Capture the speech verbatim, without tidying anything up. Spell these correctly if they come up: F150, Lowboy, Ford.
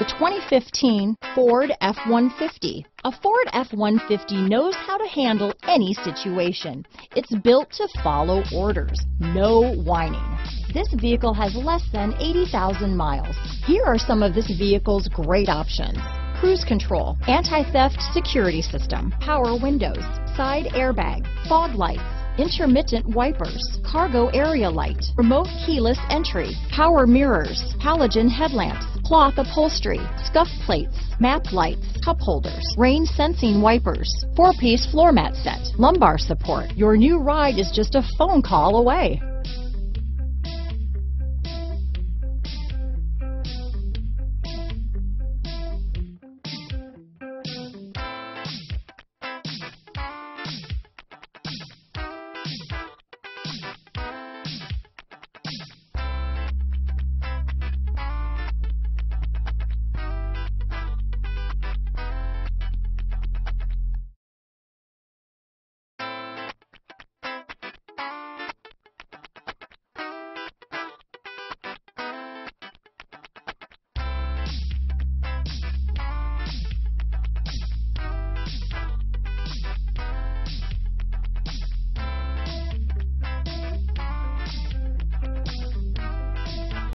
The twenty fifteen Ford F one fifty. A Ford F one fifty knows how to handle any situation. It's built to follow orders, no whining. This vehicle has less than eighty thousand miles. Here are some of this vehicle's great options: cruise control, anti-theft security system, power windows, side airbag, fog lights, intermittent wipers, cargo area light, remote keyless entry, power mirrors, halogen headlamps, cloth upholstery, scuff plates, map lights, cup holders, rain sensing wipers, four-piece floor mat set, lumbar support. Your new ride is just a phone call away.